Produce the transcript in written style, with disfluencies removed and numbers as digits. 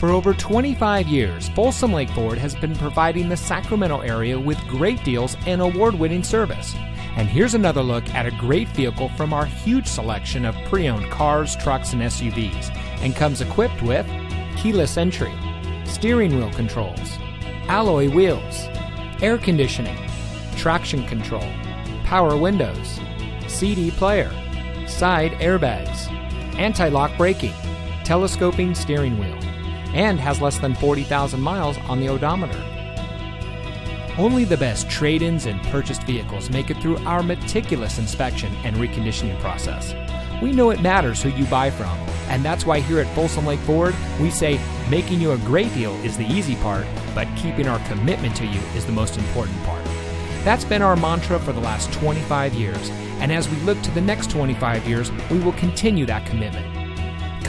For over 25 years, Folsom Lake Ford has been providing the Sacramento area with great deals and award-winning service. And here's another look at a great vehicle from our huge selection of pre-owned cars, trucks, and SUVs, and comes equipped with keyless entry, steering wheel controls, alloy wheels, air conditioning, traction control, power windows, CD player, side airbags, anti-lock braking, telescoping steering wheel, and has less than 40,000 miles on the odometer. Only the best trade-ins and purchased vehicles make it through our meticulous inspection and reconditioning process. We know it matters who you buy from, and that's why here at Folsom Lake Ford, we say making you a great deal is the easy part, but keeping our commitment to you is the most important part. That's been our mantra for the last 25 years, and as we look to the next 25 years, we will continue that commitment.